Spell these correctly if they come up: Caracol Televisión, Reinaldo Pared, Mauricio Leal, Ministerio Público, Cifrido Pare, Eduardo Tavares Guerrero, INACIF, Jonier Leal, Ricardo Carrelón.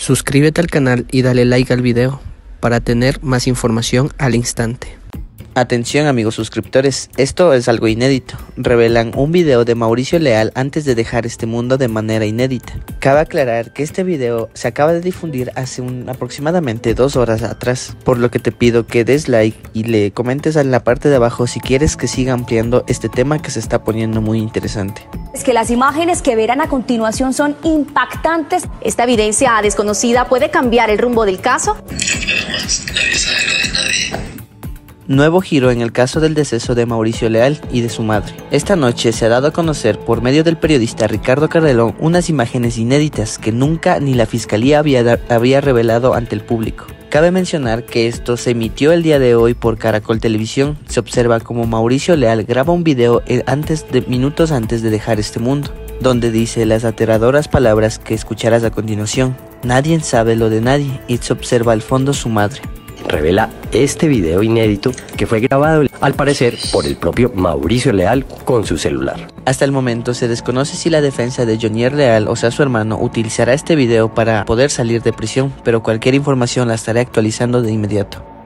Suscríbete al canal y dale like al video para tener más información al instante. Atención amigos suscriptores, esto es algo inédito. Revelan un video de Mauricio Leal antes de dejar este mundo de manera inédita. Cabe aclarar que este video se acaba de difundir hace aproximadamente 2 horas atrás, por lo que te pido que des like y le comentes en la parte de abajo si quieres que siga ampliando este tema que se está poniendo muy interesante. Es que las imágenes que verán a continuación son impactantes. Esta evidencia desconocida puede cambiar el rumbo del caso. Nuevo giro en el caso del deceso de Mauricio Leal y de su madre. Esta noche se ha dado a conocer por medio del periodista Ricardo Carrelón unas imágenes inéditas que nunca ni la fiscalía había revelado ante el público. Cabe mencionar que esto se emitió el día de hoy por Caracol Televisión. Se observa como Mauricio Leal graba un video minutos antes de dejar este mundo, donde dice las aterradoras palabras que escucharás a continuación. Nadie sabe lo de nadie, y se observa al fondo su madre. Revela este video inédito que fue grabado al parecer por el propio Mauricio Leal con su celular. Hasta el momento se desconoce si la defensa de Jonier Leal, o sea su hermano, utilizará este video para poder salir de prisión, pero cualquier información la estaré actualizando de inmediato.